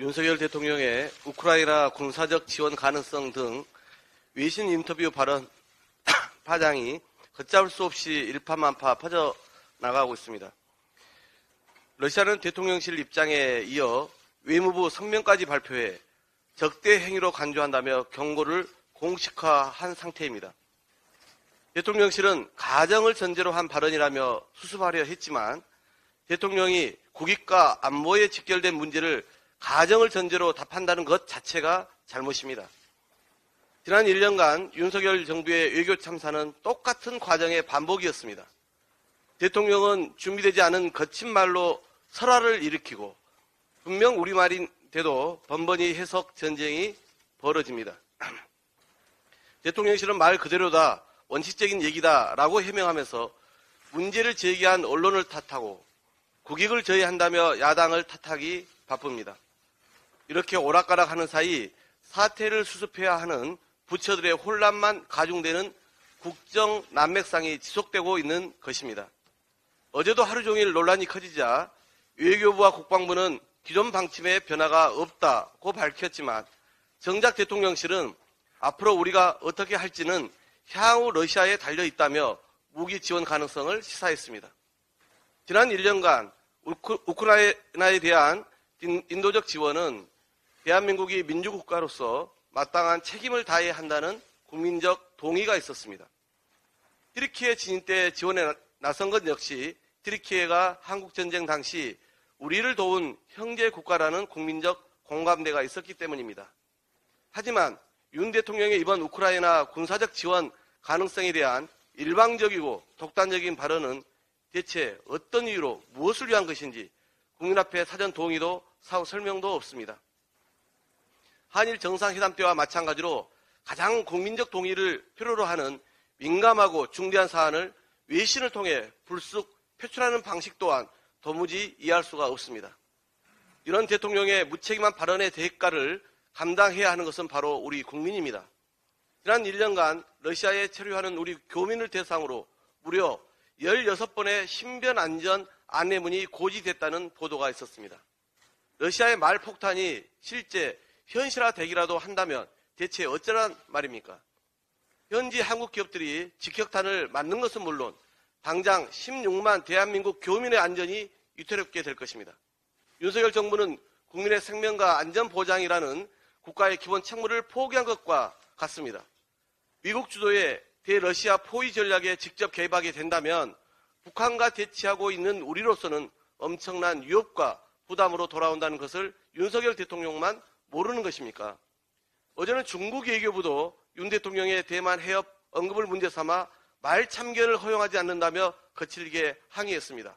윤석열 대통령의 우크라이나 군사적 지원 가능성 등 외신 인터뷰 발언 파장이 걷잡을 수 없이 일파만파 퍼져나가고 있습니다. 러시아는 대통령실 입장에 이어 외무부 성명까지 발표해 적대 행위로 간주한다며 경고를 공식화한 상태입니다. 대통령실은 가정을 전제로 한 발언이라며 수습하려 했지만 대통령이 국익과 안보에 직결된 문제를 가정을 전제로 답한다는 것 자체가 잘못입니다. 지난 1년간 윤석열 정부의 외교 참사는 똑같은 과정의 반복이었습니다. 대통령은 준비되지 않은 거친 말로 설화를 일으키고 분명 우리말인데도 번번이 해석 전쟁이 벌어집니다. 대통령실은 말 그대로다, 원칙적인 얘기다라고 해명하면서 문제를 제기한 언론을 탓하고 국익을 저해한다며 야당을 탓하기 바쁩니다. 이렇게 오락가락하는 사이 사태를 수습해야 하는 부처들의 혼란만 가중되는 국정 난맥상이 지속되고 있는 것입니다. 어제도 하루 종일 논란이 커지자 외교부와 국방부는 기존 방침에 변화가 없다고 밝혔지만 정작 대통령실은 앞으로 우리가 어떻게 할지는 향후 러시아에 달려있다며 무기 지원 가능성을 시사했습니다. 지난 1년간 우크라이나에 대한 인도적 지원은 대한민국이 민주국가로서 마땅한 책임을 다해야 한다는 국민적 동의가 있었습니다. 튀르키예 진입 때 지원에 나선 것 역시 튀르키예가 한국전쟁 당시 우리를 도운 형제국가라는 국민적 공감대가 있었기 때문입니다. 하지만 윤 대통령의 이번 우크라이나 군사적 지원 가능성에 대한 일방적이고 독단적인 발언은 대체 어떤 이유로 무엇을 위한 것인지 국민 앞에 사전 동의도 사후 설명도 없습니다. 한일 정상회담 때와 마찬가지로 가장 국민적 동의를 필요로 하는 민감하고 중대한 사안을 외신을 통해 불쑥 표출하는 방식 또한 도무지 이해할 수가 없습니다. 이런 대통령의 무책임한 발언의 대가를 감당해야 하는 것은 바로 우리 국민입니다. 지난 1년간 러시아에 체류하는 우리 교민을 대상으로 무려 16번의 신변안전 안내문이 고지됐다는 보도가 있었습니다. 러시아의 말폭탄이 실제 현실화되기라도 한다면 대체 어쩌란 말입니까? 현지 한국 기업들이 직격탄을 맞는 것은 물론 당장 16만 대한민국 교민의 안전이 위태롭게 될 것입니다. 윤석열 정부는 국민의 생명과 안전 보장이라는 국가의 기본 책무를 포기한 것과 같습니다. 미국 주도의 대러시아 포위 전략에 직접 개입하게 된다면 북한과 대치하고 있는 우리로서는 엄청난 위협과 부담으로 돌아온다는 것을 윤석열 대통령만 모르는 것입니까? 어제는 중국 외교부도 윤 대통령의 대만 해협 언급을 문제 삼아 말 참견을 허용하지 않는다며 거칠게 항의했습니다.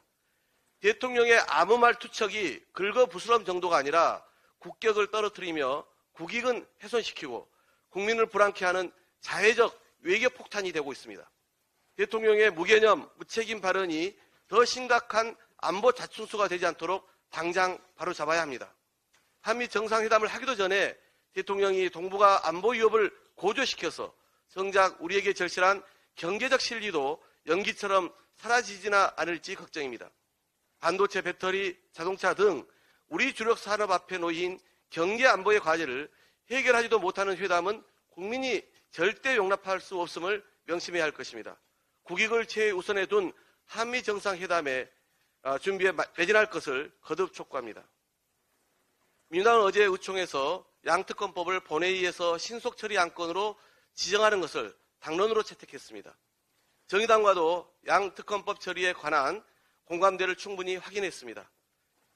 대통령의 아무 말 투척이 긁어부스럼 정도가 아니라 국격을 떨어뜨리며 국익은 훼손시키고 국민을 불안케 하는 자해적 외교 폭탄이 되고 있습니다. 대통령의 무개념, 무책임 발언이 더 심각한 안보 자충수가 되지 않도록 당장 바로잡아야 합니다. 한미 정상회담을 하기도 전에 대통령이 동북아 안보 위협을 고조시켜서 정작 우리에게 절실한 경제적 실리도 연기처럼 사라지지나 않을지 걱정입니다. 반도체, 배터리, 자동차 등 우리 주력 산업 앞에 놓인 경제 안보의 과제를 해결하지도 못하는 회담은 국민이 절대 용납할 수 없음을 명심해야 할 것입니다. 국익을 최우선에 둔 한미 정상회담의 준비에 매진할 것을 거듭 촉구합니다. 민주당은 어제 의총에서 양특검법을 본회의에서 신속 처리 안건으로 지정하는 것을 당론으로 채택했습니다. 정의당과도 양특검법 처리에 관한 공감대를 충분히 확인했습니다.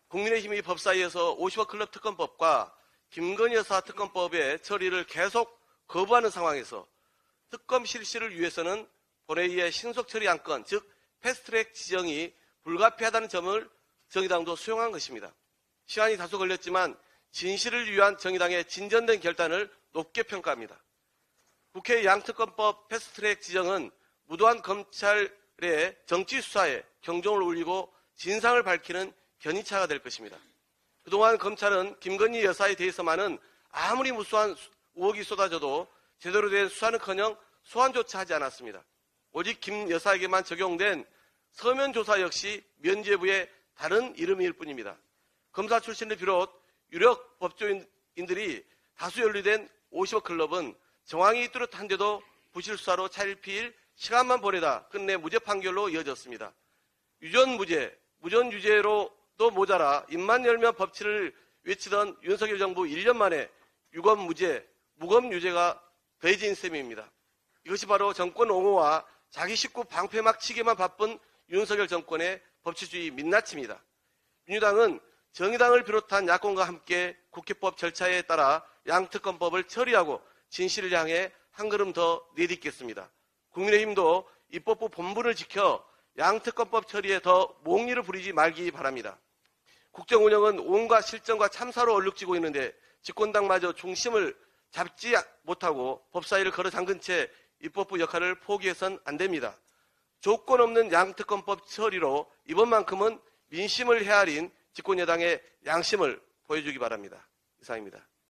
국민의힘이 법사위에서 50억 클럽 특검법과 김건희 여사 특검법의 처리를 계속 거부하는 상황에서 특검 실시를 위해서는 본회의의 신속 처리 안건, 즉 패스트트랙 지정이 불가피하다는 점을 정의당도 수용한 것입니다. 시간이 다소 걸렸지만 진실을 위한 정의당의 진전된 결단을 높게 평가합니다. 국회 양특검법 패스트트랙 지정은 무도한 검찰의 정치 수사에 경종을 울리고 진상을 밝히는 견인차가 될 것입니다. 그동안 검찰은 김건희 여사에 대해서만은 아무리 무수한 의혹이 쏟아져도 제대로 된 수사는커녕 소환조차 하지 않았습니다. 오직 김 여사에게만 적용된 서면조사 역시 면죄부의 다른 이름일 뿐입니다. 검사 출신을 비롯 유력 법조인들이 다수 연루된 50억 클럽은 정황이 뚜렷한데도 부실수사로 차일피일 시간만 보내다 끝내 무죄 판결로 이어졌습니다. 유전무죄, 무전유죄로도 모자라 입만 열면 법치를 외치던 윤석열 정부 1년 만에 유검무죄, 무검유죄가 더해진 셈입니다. 이것이 바로 정권 옹호와 자기 식구 방패막 치기만 바쁜 윤석열 정권의 법치주의 민낯입니다. 민주당은 정의당을 비롯한 야권과 함께 국회법 절차에 따라 양특검법을 처리하고 진실을 향해 한 걸음 더 내딛겠습니다. 국민의힘도 입법부 본분을 지켜 양특검법 처리에 더 몽리를 부리지 말기 바랍니다. 국정운영은 온갖 실정과 참사로 얼룩지고 있는데 집권당마저 중심을 잡지 못하고 법사위를 걸어잠근 채 입법부 역할을 포기해선 안 됩니다. 조건 없는 양특검법 처리로 이번만큼은 민심을 헤아린 집권여당의 양심을 보여주기 바랍니다. 이상입니다.